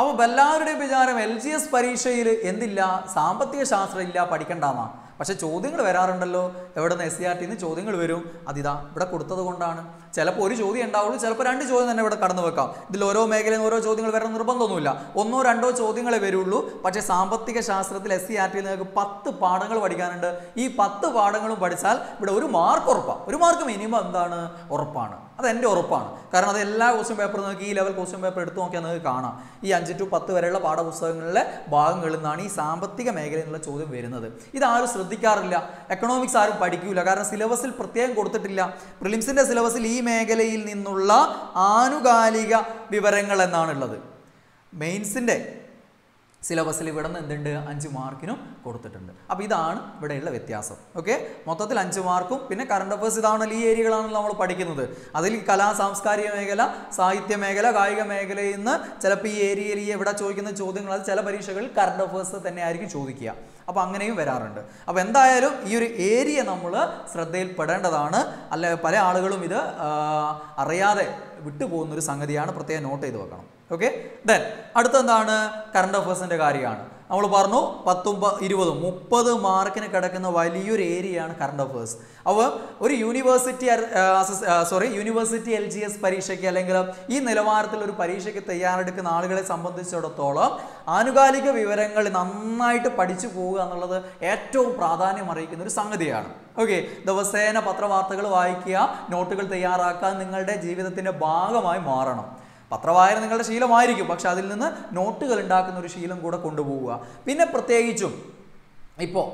അപ്പോൾ എല്ലാവരുടെയും വിചാരം LGS പരീക്ഷയിൽ എന്തില്ല സാമ്പത്തിക ശാസ്ത്രം ഇല്ല പഠിക്കണ്ടാന്നാ പക്ഷേ ചോദ്യങ്ങൾ വരാറുണ്ടല്ലോ എവിടെ നിന്ന് SCRTയിൽ നിന്ന് ചോദ്യങ്ങൾ വരും അതിതാ ഇവിടെ കൊടുത്തത് കൊണ്ടാണ് ചിലപ്പോൾ ഒരു ചോദ്യം ഉണ്ടാവുള്ളൂ ചിലപ്പോൾ 2 ചോദ്യം തന്നെ ഇവിടെ കടന്നു വെക്കാം ഇതിൽ ഓരോ മേഖലയിൽ ഓരോ ചോദ്യങ്ങൾ വരാൻ നിർബന്ധമൊന്നുമില്ല 1-2 ചോദ്യങ്ങളെ വരുള്ളൂ പക്ഷേ സാമ്പത്തിക ശാസ്ത്രത്തിൽ SCRTയിൽ നിങ്ങൾക്ക് 10 പാഠങ്ങൾ പഠിക്കാനുണ്ട് ഈ 10 പാഠങ്ങളും പഠിച്ചാൽ ഇവിടെ 1 മാർക്ക് ഉറപ്പാണ് 1 മാർക്ക് മിനിമം എന്താണ് ഉറപ്പാണ് അത് എൻ്റെ ഉറപ്പാണ് കാരണം അത് എല്ലാ ക്വസ്റ്റ്യൻ പേപ്പറും നിങ്ങൾക്ക് ഈ ലെവൽ ക്വസ്റ്റ്യൻ പേപ്പർ എടുത്തു നോക്കിയാൽ നിങ്ങൾക്ക് കാണാം ഈ 5 to 10 വരെയുള്ള പാഠപുസ്തകങ്ങളിലെ ഭാഗങ്ങളിൽ നിന്നാണ് ഈ സാമ്പത്തിക മേഖലയിൽ നിന്നുള്ള ചോദ്യം വരുന്നത് ഇതാരും ശ്രദ്ധിക്കാറില്ല എക്കണോമിക്സ് ആരും പഠിക്കില്ല കാരണം സിലബസിൽ പ്രത്യേകം കൊടുത്തിട്ടില്ല പ്രിലിംസിൻ്റെ സിലബസിൽ ഈ മേഖലയിൽ നിന്നുള്ള ആനുകാലിക വിവരങ്ങൾ എന്നാണുള്ളത് മെയിൻസിൻ്റെ സിലബസിൽ ഇവിടെ നിന്ന് എന്തുണ്ട് 5 മാർക്കിനും കൊടുത്തിട്ടുണ്ട് അപ്പോൾ ഇതാണ് ഇവിടെയുള്ള വ്യത്യാസം ഓക്കെ മൊത്തത്തിൽ 5 മാർക്കും പിന്നെ കറണ്ട് അഫയേഴ്സ് ഇതാണല്ലോ ഈ ഏരിയകളാണല്ലോ നമ്മൾ പഠിക്കുന്നത് അതിൽ കലാ സാംസ്കാരിക മേഖല സാഹിത്യ മേഖല കായിക മേഖലയിൽ നിന്ന് ചിലപ്പോൾ ഈ ഏരിയയിൽ ഇവിടെ ചോദിക്കുന്ന ചോദ്യങ്ങൾ അത് ചില പരീക്ഷകളിൽ കറണ്ട് അഫയേഴ്സ് തന്നെ ആയിരിക്കും ചോദിക്കുക അപ്പോൾ അങ്ങനെയും വരാറുണ്ട് അപ്പോൾ എന്തായാലും ഈ ഒരു ഏരിയ നമ്മൾ ശ്രദ്ധയിൽപ്പെടേണ്ടതാണ് അല്ല പല ആളുകളും ഇത് അറിയാതെ വിട്ടുപോകുന്നൊരു സംഗതിയാണ് പ്രത്യേകം നോട്ട് ചെയ്ത് വെക്കണം ഓക്കെ ദെൻ അടുത്തെന്താണ് കറണ്ട് അഫയേഴ്സിൻ്റെ കാര്യമാണ് നമ്മൾ പറഞ്ഞു 10, 20, 30 മാർക്കിന് കിടക്കുന്ന വലിയൊരു ഏരിയയാണ് കറണ്ട് അഫയേഴ്സ് അപ്പോൾ ഒരു യൂണിവേഴ്സിറ്റി LGS പരീക്ഷയ്ക്ക് അല്ലെങ്കിൽ ഈ നിലവാരത്തിൽ ഒരു പരീക്ഷയ്ക്ക് തയ്യാറെടുക്കുന്ന ആളുകളെ സംബന്ധിച്ചിടത്തോളം ആനുകാലിക വിവരങ്ങൾ നന്നായിട്ട് പഠിച്ചു പോവുക എന്നുള്ളത് ഏറ്റവും പ്രാധാന്യം അറിയിക്കുന്ന ഒരു സംഗതിയാണ് ഓക്കെ ദിവസേന പത്രവാർത്തകൾ വായിക്കുക നോട്ടുകൾ തയ്യാറാക്കാൻ നിങ്ങളുടെ ജീവിതത്തിൻ്റെ ഭാഗമായി മാറണം പത്രവായന നിങ്ങളുടെ ശീലമായിരിക്കും പക്ഷെ അതിൽ നിന്ന് നോട്ടുകൾ ഉണ്ടാക്കുന്ന ഒരു ശീലം കൂടെ കൊണ്ടുപോവുക പിന്നെ പ്രത്യേകിച്ചും ഇപ്പോൾ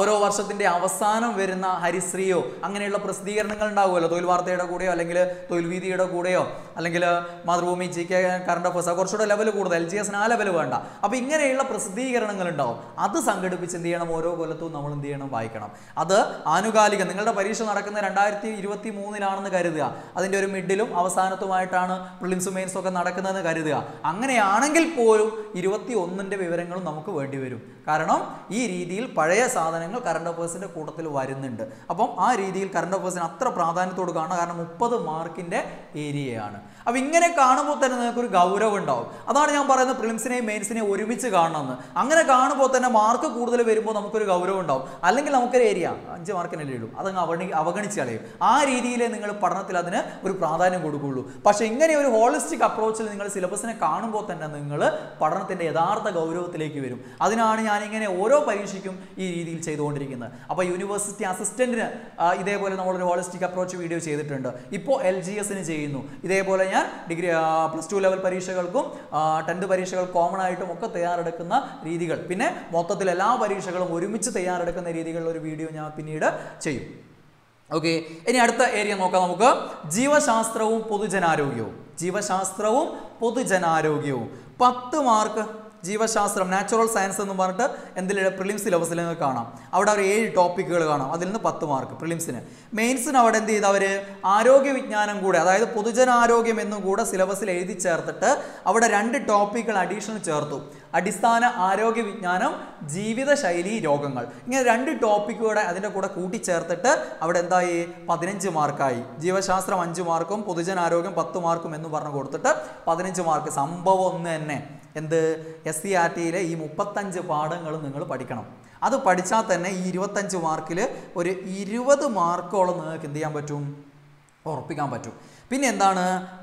ഓരോ വർഷത്തിൻ്റെ അവസാനം വരുന്ന ഹരിശ്രീയോ അങ്ങനെയുള്ള പ്രസിദ്ധീകരണങ്ങൾ ഉണ്ടാവുമല്ലോ തൊഴിൽ വാർത്തയുടെ കൂടെയോ അല്ലെങ്കിൽ തൊഴിൽ വീതിയുടെ കൂടെയോ അല്ലെങ്കിൽ മാതൃഭൂമി GK കറണ്ട് അഫയേഴ്സ് കുറച്ചുകൂടെ ലെവൽ കൂടുതൽ LGS ആ ലെവൽ വേണ്ട അപ്പോൾ ഇങ്ങനെയുള്ള പ്രസിദ്ധീകരണങ്ങൾ ഉണ്ടാവും അത് സംഘടിപ്പിച്ച് എന്ത് ചെയ്യണം ഓരോ കൊല്ലത്തും നമ്മൾ എന്ത് ചെയ്യണം വായിക്കണം അത് ആനുകാലിക നിങ്ങളുടെ പരീക്ഷ നടക്കുന്ന 2023 കരുതുക അതിൻ്റെ ഒരു മിഡിലും അവസാനത്തുമായിട്ടാണ് പ്രിലിംസും മെയിൻസും ഒക്കെ നടക്കുന്നതെന്ന് കരുതുക അങ്ങനെയാണെങ്കിൽ പോലും 2021 വിവരങ്ങളും നമുക്ക് വേണ്ടി വരും കാരണം ഈ രീതിയിൽ പഴയ സാധനങ്ങൾ current affairs ന്റെ കൂട്ടത്തിൽ വരുന്നുണ്ട്. അപ്പോൾ ആ രീതിയിൽ current affairs ന് അത്ര പ്രാധാന്യത്തോടെ കാണുക കാരണം 30 മാർക്കിന്റെ ഏരിയയാണ്. അപ്പോൾ ഇങ്ങനെ കാണുമ്പോൾ തന്നെ നിങ്ങൾക്ക് ഒരു ഗൗരവം ഉണ്ടാവും. അതാണ് ഞാൻ പറയുന്നത് പ്രിലിംസിനെ മെയിൻസിനെ ഒരുമിച്ച് കാണണമെന്ന്. അങ്ങനെ കാണുമ്പോൾ തന്നെ മാർക്ക് കൂടുതൽ വരുമ്പോൾ നമുക്ക് ഒരു ഗൗരവം ഉണ്ടാവും. അല്ലെങ്കിൽ നമുക്ക് ഒരു ഏരിയ 5 മാർക്കിനെ ഉള്ളൂ. അതങ്ങ് അവഗണിച്ച് കളയും. ആ രീതിയിലേ നിങ്ങൾ പഠനത്തിൽ അതിനെ ഒരു പ്രാധാന്യം കൊടുക്കുകയുള്ളൂ. പക്ഷേ ഇങ്ങനെ ഒരു ഹോളിസ്റ്റിക് അപ്രോച്ചിൽ നിങ്ങൾ സിലബസിനെ കാണുമ്പോൾ തന്നെ നിങ്ങൾ പഠനത്തിന്റെ യഥാർത്ഥ ഗൗരവത്തിലേക്ക് വരും. അതിനാണ് ഞാൻ ഇങ്ങനെ ഓരോ പരീക്ഷയ്ക്കും ഈ രീതിയിൽ ചെയ്തുകൊണ്ടിരിക്കുന്നത്. അപ്പോൾ യൂണിവേഴ്സിറ്റി അസിസ്റ്റന്റിന് ഇതേപോലെ നമ്മൾ ഒരു ഹോളിസ്റ്റിക് അപ്രോച്ച് വീഡിയോ ചെയ്തിട്ടുണ്ട്. ഇപ്പോൾ എൽജിഎസിന് ചെയ്യുന്നു. ഇതേപോലെ ഞാൻ ഡിഗ്രി പ്ലസ് 2 ലെവൽ പരീക്ഷകൾക്കും 10th പരീക്ഷകൾ കോമൺ ആയിട്ടും ഒക്കെ തയ്യാറെടുക്കുന്ന രീതികൾ, പിന്നെ മൊത്തത്തിൽ എല്ലാ പരീക്ഷകളും ഒരുമിച്ച് തയ്യാറെടുക്കുന്ന രീതികളിലൊരു വീഡിയോ ഞാൻ പിന്നീട് ചെയ്യും. ഓക്കെ, ഇനി അടുത്ത ഏരിയ നോക്കാം. നമുക്ക് ജീവശാസ്ത്രവും പൊതുജനാരോഗ്യവും. ജീവശാസ്ത്രവും പൊതുജനാരോഗ്യവും 10 മാർക്ക്. ജീവശാസ്ത്രം നാച്ചുറൽ സയൻസ് എന്ന് പറഞ്ഞിട്ട് എന്തിലെ പ്രിലിം സിലബസിൽ നിങ്ങൾക്ക് കാണാം. അവിടെ അവർ 7 ടോപ്പിക്കുകൾ കാണാം. അതിൽ നിന്ന് 10 മാർക്ക് പ്രിലിംസിന്. മെയിൻസിന് അവിടെ എന്ത് ചെയ്ത് അവർ ആരോഗ്യവിജ്ഞാനം കൂടെ, അതായത് പൊതുജനാരോഗ്യം എന്നും കൂടെ സിലബസിൽ എഴുതി ചേർത്തിട്ട് അവിടെ 2 ടോപ്പിക്കുകൾ അഡീഷണൽ ചേർത്തു. അടിസ്ഥാന ആരോഗ്യ വിജ്ഞാനം, ജീവിതശൈലി രോഗങ്ങൾ, ഇങ്ങനെ 2 ടോപ്പിക്കുകൂടെ അതിൻ്റെ കൂടെ കൂട്ടിച്ചേർത്തിട്ട് അവിടെ എന്തായി 15 മാർക്കായി. ജീവശാസ്ത്രം 5 മാർക്കും പൊതുജനാരോഗ്യം 10 മാർക്കും എന്ന് പറഞ്ഞു കൊടുത്തിട്ട് 15 മാർക്ക്. സംഭവം ഒന്ന് തന്നെ. എന്ത് SCRT-യിലെ ഈ 35 പാഠങ്ങൾ നിങ്ങൾ പഠിക്കണം. അത് പഠിച്ചാൽ തന്നെ ഈ 25 മാർക്കിൽ ഒരു 20 മാർക്കോളം നിങ്ങൾക്ക് എന്ത് ചെയ്യാൻ പറ്റും, ഉറപ്പിക്കാൻ പറ്റും. പിന്നെ എന്താണ്,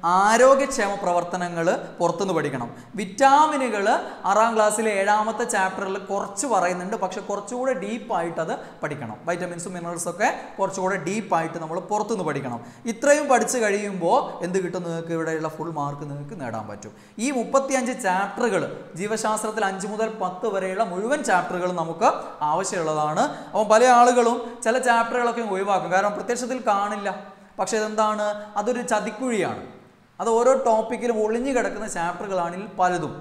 ആരോഗ്യക്ഷേമ പ്രവർത്തനങ്ങൾ പുറത്തുനിന്ന് പഠിക്കണം. വിറ്റാമിനുകൾ 6ാം ക്ലാസ്സിലെ 7ാമത്തെ ചാപ്റ്ററിൽ കുറച്ച് പറയുന്നുണ്ട്, പക്ഷെ കുറച്ചുകൂടെ ഡീപ്പായിട്ടത് പഠിക്കണം. വൈറ്റമിൻസും മിനറൽസൊക്കെ കുറച്ചുകൂടെ ഡീപ്പായിട്ട് നമ്മൾ പുറത്തുനിന്ന് പഠിക്കണം. ഇത്രയും പഠിച്ചു കഴിയുമ്പോൾ എന്ത് കിട്ടും, നിങ്ങൾക്ക് ഇവിടെയുള്ള ഫുൾ മാർക്ക് നിങ്ങൾക്ക് നേടാൻ പറ്റും. ഈ 35 ചാപ്റ്ററുകൾ ജീവശാസ്ത്രത്തിൽ 5 മുതൽ 10 വരെയുള്ള മുഴുവൻ ചാപ്റ്ററുകളും നമുക്ക് ആവശ്യമുള്ളതാണ്. അപ്പോൾ പല ആളുകളും ചില ചാപ്റ്ററുകളൊക്കെ ഒഴിവാക്കും, കാരണം പ്രത്യക്ഷത്തിൽ കാണില്ല. പക്ഷേ ഇതെന്താണ്, അതൊരു ചതിക്കുഴിയാണ്. അത് ഓരോ ടോപ്പിക്കിലും ഒളിഞ്ഞു കിടക്കുന്ന ചാപ്റ്ററുകളാണിൽ പലതും.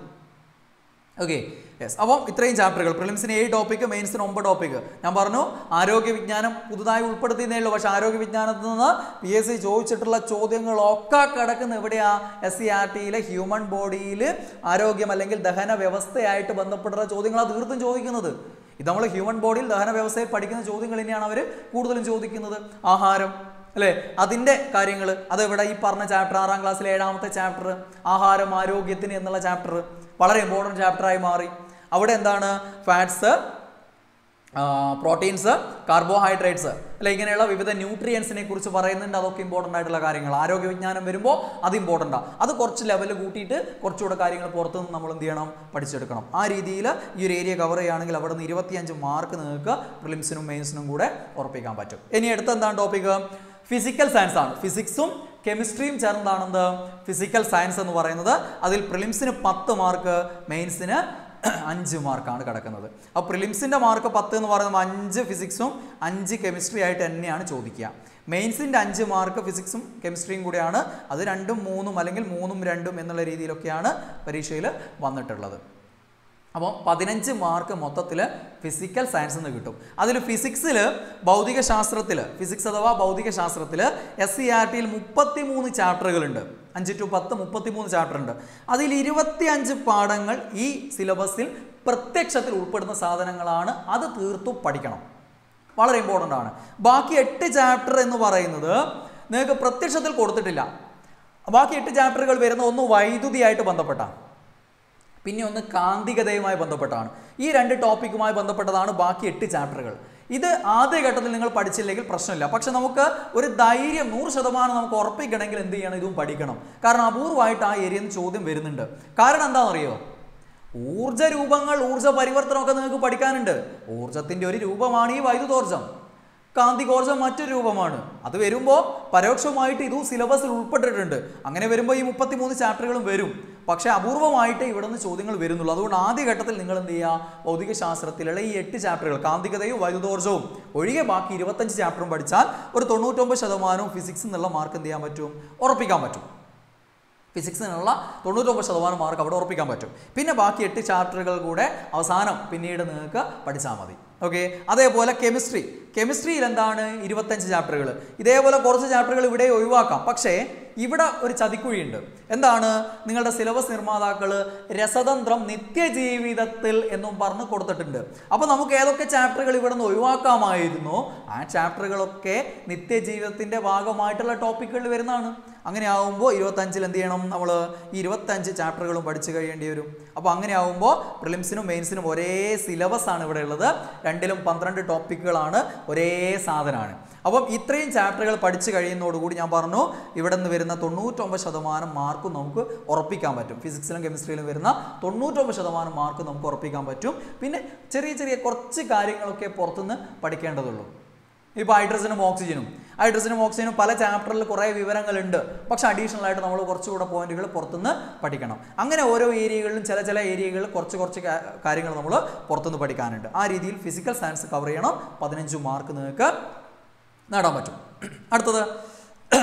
Okay, yes. അപ്പം ഇത്രയും ചാപ്റ്ററുകൾ. പ്രിലിംസിന് 7 ടോപ്പിക്ക്, മെയിൻസിന് 9 ടോപ്പിക്ക്. ഞാൻ പറഞ്ഞു ആരോഗ്യ വിജ്ഞാനം പുതുതായി ഉൾപ്പെടുത്തിയതേ ഉള്ളൂ, പക്ഷേ ആരോഗ്യ വിജ്ഞാനത്തിൽ നിന്ന് PSC ചോദിച്ചിട്ടുള്ള ചോദ്യങ്ങളൊക്കെ കിടക്കുന്ന എവിടെയാ, SCRT-യിലെ ഹ്യൂമൻ ബോഡിയിൽ ആരോഗ്യം അല്ലെങ്കിൽ ദഹന വ്യവസ്ഥയായിട്ട് ബന്ധപ്പെട്ടുള്ള ചോദ്യങ്ങളാണ് തീർത്തും ചോദിക്കുന്നത്. ഇത് നമ്മൾ ഹ്യൂമൻ ബോഡിയിൽ ദഹന വ്യവസ്ഥയിൽ പഠിക്കുന്ന ചോദ്യങ്ങൾ തന്നെയാണ് അവർ കൂടുതലും ചോദിക്കുന്നത്. ആഹാരം അല്ലേ, അതിൻ്റെ കാര്യങ്ങൾ, അത് ഇവിടെ ഈ പറഞ്ഞ ചാപ്റ്റർ 6ാം ക്ലാസ്സിലെ 7ാമത്തെ ചാപ്റ്റർ ആഹാരം ആരോഗ്യത്തിന് എന്നുള്ള ചാപ്റ്റർ വളരെ ഇമ്പോർട്ടൻറ്റ് ചാപ്റ്ററായി മാറി. അവിടെ എന്താണ്, ഫാറ്റ്സ്, പ്രോട്ടീൻസ്, കാർബോഹൈഡ്രേറ്റ്സ് അല്ലെ, ഇങ്ങനെയുള്ള വിവിധ ന്യൂട്രിയൻസിനെ കുറിച്ച് പറയുന്നുണ്ട്. അതൊക്കെ ഇമ്പോർട്ടൻ്റ് ആയിട്ടുള്ള കാര്യങ്ങൾ. ആരോഗ്യ വിജ്ഞാനം വരുമ്പോൾ അത് ഇമ്പോർട്ടൻ്റാണ്. അത് കുറച്ച് ലെവൽ കൂട്ടിയിട്ട് കുറച്ചുകൂടെ കാര്യങ്ങൾ പുറത്തുനിന്ന് നമ്മൾ എന്ത് ചെയ്യണം, പഠിച്ചെടുക്കണം. ആ രീതിയിൽ ഈ ഒരു ഏരിയ കവർ ചെയ്യുകയാണെങ്കിൽ അവിടെ നിന്ന് 25 മാർക്ക് നിങ്ങൾക്ക് പ്രിലിംസിനും മെയിൻസിനും കൂടെ ഉറപ്പിക്കാൻ പറ്റും. ഇനി അടുത്ത എന്താണ് ടോപ്പിക്ക്, ഫിസിക്കൽ സയൻസ് ആണ്. ഫിസിക്സും കെമിസ്ട്രിയും ചേർന്നതാണെന്ത് ഫിസിക്കൽ സയൻസ് എന്ന് പറയുന്നത്. അതിൽ പ്രിലിംസിന് 10 മാർക്ക്, മെയിൻസിന് 5 മാർക്കാണ് കിടക്കുന്നത്. അപ്പോൾ പ്രിലിംസിൻ്റെ മാർക്ക് 10 എന്ന് പറയുമ്പോൾ 5 ഫിസിക്സും 5 കെമിസ്ട്രി ആയിട്ട് തന്നെയാണ് ചോദിക്കുക. മെയിൻസിൻ്റെ 5 മാർക്ക് ഫിസിക്സും കെമിസ്ട്രിയും കൂടെയാണ്. അത് 2 3 അല്ലെങ്കിൽ 3 2 എന്നുള്ള രീതിയിലൊക്കെയാണ് പരീക്ഷയിൽ വന്നിട്ടുള്ളത്. അപ്പോൾ 15 മാർക്ക് മൊത്തത്തിൽ ഫിസിക്കൽ സയൻസിൽ നിന്ന് കിട്ടും. അതിൽ ഫിസിക്സിൽ ഭൗതികശാസ്ത്രത്തിൽ, ഫിസിക്സ് അഥവാ ഭൗതികശാസ്ത്രത്തിൽ SCRT-യിൽ 33 ചാപ്റ്ററുകളുണ്ട്. 5 to 10 33 ചാപ്റ്ററുണ്ട്. അതിൽ 25 പാഠങ്ങൾ ഈ സിലബസിൽ പ്രത്യക്ഷത്തിൽ ഉൾപ്പെടുന്ന സാധനങ്ങളാണ്. അത് തീർത്തും പഠിക്കണം, വളരെ ഇമ്പോർട്ടൻ്റ് ആണ്. ബാക്കി 8 ചാപ്റ്റർ എന്ന് പറയുന്നത് നിങ്ങൾക്ക് പ്രത്യക്ഷത്തിൽ കൊടുത്തിട്ടില്ല. ബാക്കി 8 ചാപ്റ്ററുകൾ വരുന്ന ഒന്ന് വൈദ്യുതിയായിട്ട് ബന്ധപ്പെട്ടാണ്, പിന്നെ ഒന്ന് കാന്തികതയുമായി ബന്ധപ്പെട്ടാണ്. ഈ 2 ടോപ്പിക്കുമായി ബന്ധപ്പെട്ടതാണ് ബാക്കി 8 ചാപ്റ്ററുകൾ. ഇത് ആദ്യഘട്ടത്തിൽ നിങ്ങൾ പഠിച്ചില്ലെങ്കിൽ പ്രശ്നമില്ല, പക്ഷെ നമുക്ക് ഒരു ധൈര്യം 100% നമുക്ക് ഉറപ്പിക്കണമെങ്കിൽ എന്ത് ചെയ്യണം, ഇതും പഠിക്കണം. കാരണം അപൂർവമായിട്ട് ആ ഏരിയയിൽ നിന്ന് ചോദ്യം വരുന്നുണ്ട്. കാരണം എന്താണെന്നറിയോ, ഊർജ്ജ രൂപങ്ങൾ, ഊർജ്ജ പരിവർത്തനമൊക്കെ നിങ്ങൾക്ക് പഠിക്കാനുണ്ട്. ഊർജ്ജത്തിൻ്റെ ഒരു രൂപമാണ് ഈ വൈദ്യുതോർജ്ജം, കാന്തികോർജ്ജം മറ്റൊരു രൂപമാണ്. അത് വരുമ്പോൾ പരോക്ഷമായിട്ട് ഇതും സിലബസിൽ ഉൾപ്പെട്ടിട്ടുണ്ട്. അങ്ങനെ വരുമ്പോൾ ഈ 33 ചാപ്റ്ററുകളും വരും, പക്ഷേ അപൂർവമായിട്ട് ഇവിടെ നിന്ന് ചോദ്യങ്ങൾ വരുന്നുള്ളൂ. അതുകൊണ്ട് ആദ്യഘട്ടത്തിൽ നിങ്ങൾ എന്ത് ചെയ്യുക, ഭൗതികശാസ്ത്രത്തിലുള്ള ഈ 8 ചാപ്റ്ററുകൾ കാന്തികതയും വൈദ്യുതോർജ്ജവും ഒഴികെ ബാക്കി 25 ചാപ്റ്ററും പഠിച്ചാൽ ഒരു 99% ഫിസിക്സ് എന്നുള്ള മാർക്ക് എന്ത് ചെയ്യാൻ പറ്റും, ഉറപ്പിക്കാൻ പറ്റും. ഫിസിക്സിനുള്ള 99% മാർക്ക് അവിടെ ഉറപ്പിക്കാൻ പറ്റും. പിന്നെ ബാക്കി 8 ചാപ്റ്ററുകൾ കൂടെ അവസാനം പിന്നീട് നിങ്ങൾക്ക് പഠിച്ചാൽ മതി. ഓക്കെ, അതേപോലെ കെമിസ്ട്രി. കെമിസ്ട്രിയിൽ എന്താണ്, 25 ചാപ്റ്ററുകൾ. ഇതേപോലെ കുറച്ച് ചാപ്റ്ററുകൾ ഇവിടെ ഒഴിവാക്കാം, പക്ഷേ Ivada or Chadikuind. And the honor, Ningalda syllabus Nirmadakal, Resadandram Nitya Jeevi that till Endum Barna Kota Tinder. Upon Amuka chapter Galivan, Uaka Maidno, and chapter Galoke, Nitya Jeevi in the Vaga Mital topical Vernan. Anganaumbo, Irotanchil and the Enamala, Irotanchi chapter Galo Padichaka and Duru. Upon Anganaumbo, Prelimsino, Mainsino, or syllabus and another, Tantilum Pantrand topical honor, or a Southern. Above Itrain chapter Padichaka in Nodu Yabarno, Ivadan Verna Tonu, Tomashadaman, Marco Nomco, or Picamatum, Physics and Chemistry Verna, Tonu Tomashadaman, Marco Nomco, or Picamatum, Pin Cherry Corchicaring, okay, Portuna, Padicandolo. If hydrogen and oxygen. Hydrogen and oxygen, pala chapter will correct Viverangalinda. But additional item or point will portuna, Paticana. Angana Oro area and Chalachala area, Corchicorchic carrying a number, Portuna Paticananda. Are ideal physical science coverano, Padanju Mark Nurka, Nadamatu. At the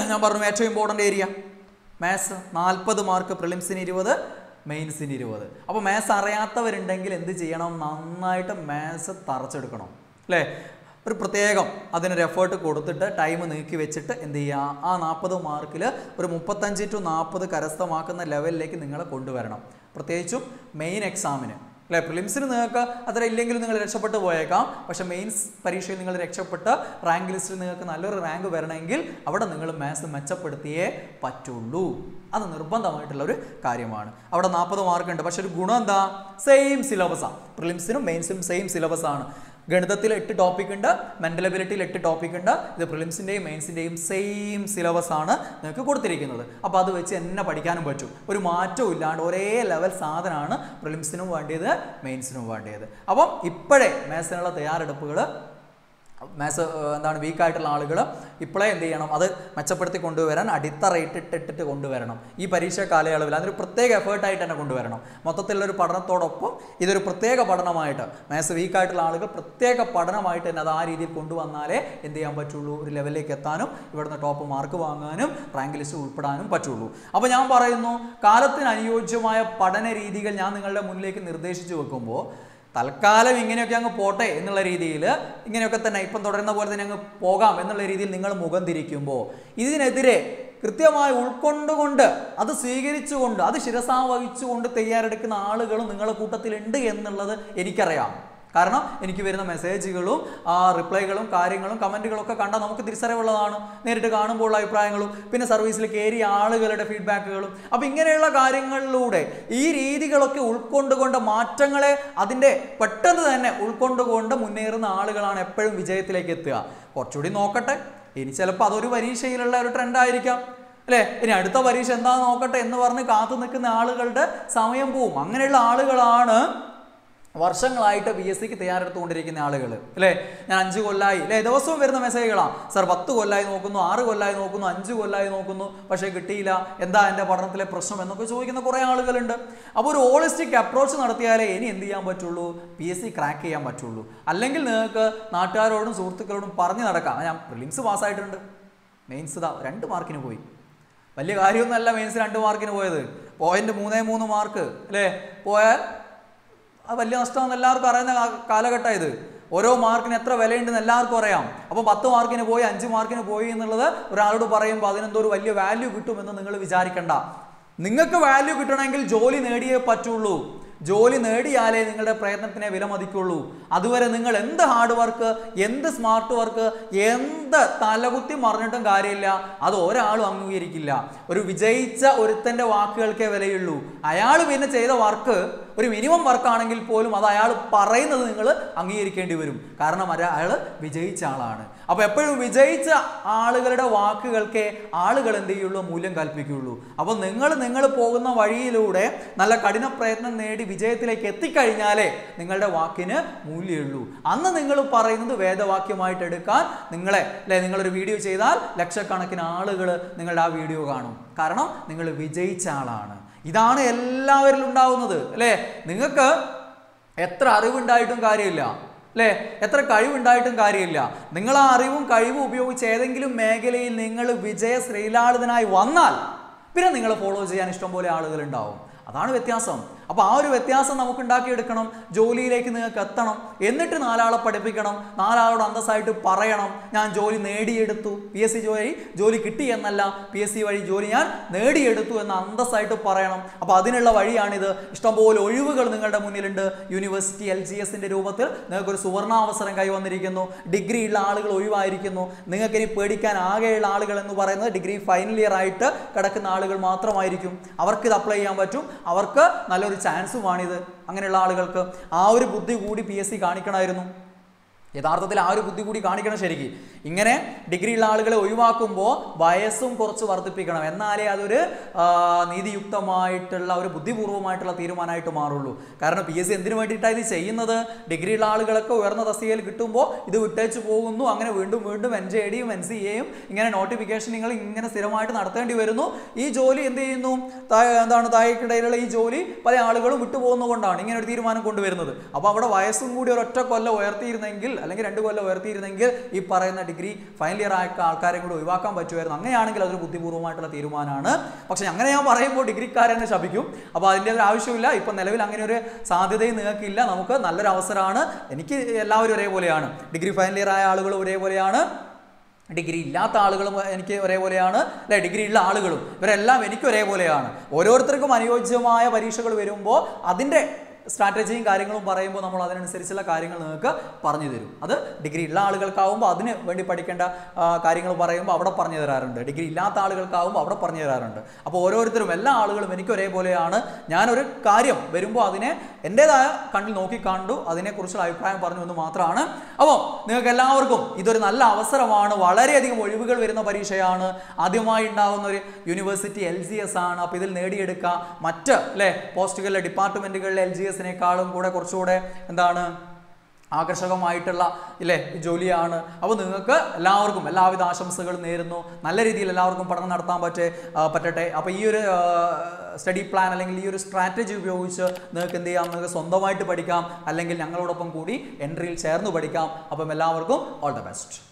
number of important area, mass, Nalpa the mark of prelims in it. Main scene. Upon mass Ariata were entangled in the Janam, non mass Tarchadcono. Protego, other refer to code the time and Kivicheta in the Napa the Markilla, Mupatanji to Napa the Karasta Mark and the level lake in the Kunduverna. Protechu, main examiner. Prelims in the other lingual lecture put the Voyaga, but a mains parishial lecture put a rank list in the Kanal, rank of Veranangil, about a Ningle mass the matchup at the Patulu. Other Nurbanda Mitalari, Kariman. Out of Napa the Mark and Bashar Gunanda, same syllabus. Prelims in mains same syllabus. Gandathil at topic and mental ability let topic and the prelims in the mains in the same syllabus ana, the Kukurikano. About the which and a Padican virtue. Urimatu land or a level Sadana, prelims in one day the mains in one day. Above Ipade, Masana the Yara Puda, Massa and weak at Lalagula, Iplay the other Machapati Konduveran, Aditha rated Konduveranum. E Parisha Kalia Protega Fertite and a Konduveranum. Matateller Padana thought of either Protega Padanamita, Massa weak at Lalaga, Protega Padanamita and Adari Kundu Anale, in the Ambachulu, Levele Catanum, you were the top of Marco Anganum, Trangilis Ulpadanum, Pachulu. Abayam Parano, Karathin and Yojamaya Padana Ridigal Yanangala Munlake and Nirdesh Jokumbo. Talkala, Ingenoka Porte, in the Laridilla, Ingenoka the Nipon, the word in a pogam, and the Laridil Ningal Mugan the Ricumbo. Is in a dire Kritia Ulkondunda, other Sigirichunda, other Shirasawa, Chunda, the Yaradakan, all the girl, Ningala Kuta, the end of the Edicaria. Karna, any given a message, you reply, carrying along, commenting, Kanda, Namaka, the Saravalano, Nerikana, Bola, Prangalu, Pin a service like area, all the feedback. A pingerella carrying a lude. E. Ridical Ulkondagonda Martangale, Adinde, but other than Ulkondagonda Munera and Allegal and Apple Vijay Telegetia. Portudi Nokata, initial Paduri Varisha, Trendarica. In Aditha Varishanda, Nokata, and the Varnakathan, the Allegal, Samayam Boom, Anganel Allegal. Version light of BSC, they are to take in Allegal. Nanju lie. There was so very the Messagala, Sarvatu line, Okuno, Argo line, Okuno, Anju line, Okuno, Pashakatila, and the Paranthele Prosum and the Kosovic in the Korean Allegalenda. About holistic approach in Arthia, any India Matulu, BSC Cracky Matulu. Alangil Nurka, Nata Rodon, Surthakal, Parnaraka. I am prelims of Asitan. Mains the rent mark in a way. Well, you are you not mains rent mark in a way. Point the moon and moon marker. A Valiasta and the Lark Kalakata. Oro Mark and Etra Valent and the Lark Koream. About Bato Mark in a boy, Anji Mark in a boy in another, Rado Param Badan do value good to Manangal Vijarikanda. Ningaka value good to Angle Jolly Nerdia Patulu. Jolly Nerdi Ale Ningle Pratan and Vilamadikulu. Other Ningle and the hard worker, Yen the smart worker, Yen the Talaguti Marnet and Garilla, Adora Angirikilla. Or Vijaitza or Tenda Wakil Kavelu. I had to win a chair worker. If minimum work on the pole, you can do it. Because you ഇതാണ് എല്ലാവരിൽ ഉണ്ടാവുന്നത് അല്ലേ നിങ്ങൾക്ക് എത്ര അറിവുണ്ടായിട്ടും കാര്യമില്ല അല്ലേ എത്ര കഴിവുണ്ടായിട്ടും കാര്യമില്ല നിങ്ങൾ ആ അറിവും കഴിവും ഉപയോഗിച്ച് ഏതെങ്കിലും മേഖലയിൽ നിങ്ങൾ വിജയശ്രീലാളിതനായി വന്നാൽ പിന്നെ നിങ്ങളെ ഫോളോ ചെയ്യാൻ ഇഷ്ടംപോലെ ആളുകൾ ഉണ്ടാവും അതാണ് വ്യത്യാസം അപ്പോൾ ആ ഒരു വ്യത്യാസം നമുക്ക് ഉണ്ടാക്കി എടുക്കണം ജോലിയിലേക്ക് നിങ്ങൾക്ക് എത്തണം എന്നിട്ട് നാലാളെ പഠിപ്പിക്കണം നാലാളോട് അന്തസ്സായിട്ട് പറയണം ഞാൻ ജോലി നേടിയെടുത്തു PSC ജോലി കിട്ടി എന്നല്ല PSC വഴി ജോലി ഞാൻ നേടിയെടുത്തു എന്ന് അന്തസ്സായിട്ട് പറയണം അപ്പോൾ അതിനുള്ള വഴിയാണിത് ഇഷ്ടംപോലെ ഒഴിവുകൾ നിങ്ങളുടെ മുന്നിലുണ്ട് യൂണിവേഴ്സിറ്റി LGS ന്റെ രൂപത്തിൽ നിങ്ങൾക്ക് ഒരു സുവർണ അവസരം കൈവന്നിരിക്കുന്നു ഡിഗ്രി ഉള്ള ആളുകൾ ഒഴിവായിരിക്കുന്നു നിങ്ങൾക്ക് ഇനി പേടിക്കാൻ ആകെയുള്ള ആളുകൾ എന്ന് പറയുന്നത് ഡിഗ്രി ഫൈനൽ ഇയർ ആയിട്ട് കിടക്കുന്ന ആളുകൾ മാത്രമായിരിക്കും അവർക്ക് ഇത് അപ്ലൈ ചെയ്യാൻ പറ്റും അവർക്ക് നല്ലൊരു ചാൻസുമാണിത് അങ്ങനെയുള്ള ആളുകൾക്ക് ആ ഒരു ബുദ്ധി കൂടി PSC കാണിക്കണമായിരുന്നു യഥാർത്ഥത്തിൽ ആ ഒരു ബുദ്ധി കൂടി കാണിക്കണം ശരിക്ക് ഇങ്ങനെ ഡിഗ്രി ഉള്ള ആളുകളെ ഒഴിവാക്കുമ്പോൾ വയസ്സും കുറച്ച് വർദ്ധിപ്പിക്കണം എന്നാലേ അതൊരു നീതിയുക്തമായിട്ടുള്ള ഒരു ബുദ്ധിപൂർവ്വമായിട്ടുള്ള തീരുമാനമായിട്ട് മാറുള്ളൂ കാരണം PSC എന്തിനു വേണ്ടിയിട്ടാണ് ഇത് ചെയ്യുന്നത് ഡിഗ്രി ഉള്ള ആളുകളൊക്കെ ഉയർന്ന തസ്തികയിൽ കിട്ടുമ്പോൾ ഇത് വിട്ടേച്ചു പോകുന്നു അങ്ങനെ വീണ്ടും വീണ്ടും NJD യും NCA യും ഇങ്ങനെ നോട്ടിഫിക്കേഷൻ നിങ്ങൾ ഇങ്ങനെ സ്ഥിരമായിട്ട് നടത്തേണ്ടി വരുന്നു ഈ ജോലി എന്ത് ചെയ്യുന്നു എന്താണ് താഴേക്കിടയിലുള്ള ഈ ജോലി പല ആളുകളും വിട്ടുപോകുന്നതുകൊണ്ടാണ് ഇങ്ങനെ ഒരു തീരുമാനം കൊണ്ടുവരുന്നത് അപ്പോൾ അവിടെ വയസ്സും കൂടി ഒരൊറ്റ കൊല്ലം ഉയർത്തിയിരുന്നെങ്കിൽ അല്ലെങ്കിൽ 2 കൊല്ലം ഉയർത്തിയിരുന്നെങ്കിൽ ഈ പറയുന്ന ഡിഗ്രി ഫൈനൽ ഇയർ ആയ ആൾക്കാരെ കൂടെ ഒഴിവാക്കാൻ പറ്റുമായിരുന്നു അങ്ങനെയാണെങ്കിൽ അതൊരു ബുദ്ധിപൂർവ്വമായിട്ടുള്ള തീരുമാനമാണ് പക്ഷേ അങ്ങനെ ഞാൻ പറയുമ്പോൾ ഡിഗ്രിക്കാരെന്നെ ശപിക്കും അപ്പോൾ അതിൻ്റെ ഒരു ആവശ്യമില്ല ഇപ്പം നിലവിൽ അങ്ങനെ ഒരു സാധ്യതയും നിങ്ങൾക്കില്ല നമുക്ക് നല്ലൊരു അവസരമാണ് എനിക്ക് എല്ലാവരും ഒരേപോലെയാണ് ഡിഗ്രി ഫൈനൽ ഇയർ ആയ ആളുകൾ ഒരേപോലെയാണ് ഡിഗ്രി ഇല്ലാത്ത ആളുകളും എനിക്ക് ഒരേപോലെയാണ് അല്ലെ ഡിഗ്രി ഉള്ള ആളുകളും ഇവരെല്ലാം എനിക്ക് ഒരേപോലെയാണ് ഓരോരുത്തർക്കും അനുയോജ്യമായ പരീക്ഷകൾ വരുമ്പോൾ അതിൻ്റെ സ്ട്രാറ്റജിയും കാര്യങ്ങളും പറയുമ്പോൾ നമ്മൾ അതിനനുസരിച്ചുള്ള കാര്യങ്ങൾ നിങ്ങൾക്ക് പറഞ്ഞു തരും അത് ഡിഗ്രി ഉള്ള ആളുകൾക്കാവുമ്പോൾ അതിന് വേണ്ടി പഠിക്കേണ്ട കാര്യങ്ങൾ പറയുമ്പോൾ അവിടെ പറഞ്ഞു തരാറുണ്ട് ഡിഗ്രി ഇല്ലാത്ത ആളുകൾക്കാവുമ്പോൾ അവിടെ പറഞ്ഞു തരാറുണ്ട് അപ്പോൾ ഓരോരുത്തരും എല്ലാ ആളുകളും എനിക്ക് ഒരേപോലെയാണ് ഞാനൊരു കാര്യം വരുമ്പോൾ അതിനെ എൻ്റേതായ കണ്ണിൽ നോക്കിക്കാണ്ടു അതിനെക്കുറിച്ചുള്ള അഭിപ്രായം പറഞ്ഞു എന്ന് മാത്രമാണ് അപ്പോൾ നിങ്ങൾക്ക് എല്ലാവർക്കും ഇതൊരു നല്ല അവസരമാണ് വളരെയധികം ഒഴിവുകൾ വരുന്ന പരീക്ഷയാണ് ആദ്യമായി ഉണ്ടാകുന്ന ഒരു യൂണിവേഴ്സിറ്റി LGS ആണ് അപ്പോൾ ഇതിൽ നേടിയെടുക്കുക മറ്റ് അല്ലേ പോസ്റ്റുകളിലെ ഡിപ്പാർട്ട്മെൻറ്റുകളിലെ LGS നെക്കാളും കുറച്ചുകൂടെ എന്താണ് ആകർഷകമായിട്ടുള്ള ഇല്ലേ ജോലിയാണ് അപ്പോൾ നിങ്ങൾക്ക് എല്ലാവർക്കും എല്ലാവിധ ആശംസകളും നേരുന്നു നല്ല രീതിയിൽ എല്ലാവർക്കും പഠനം നടത്താൻ പറ്റട്ടെ അപ്പോൾ ഈ ഒരു സ്റ്റഡി പ്ലാൻ അല്ലെങ്കിൽ ഈ ഒരു സ്ട്രാറ്റജി ഉപയോഗിച്ച് നിങ്ങൾക്ക് എന്ത് ചെയ്യാം നിങ്ങൾക്ക് സ്വന്തമായിട്ട് പഠിക്കാം അല്ലെങ്കിൽ ഞങ്ങളോടൊപ്പം കൂടി എൻട്രിയിൽ ചേർന്ന് പഠിക്കാം അപ്പം എല്ലാവർക്കും ഓൾ ദ ബെസ്റ്റ്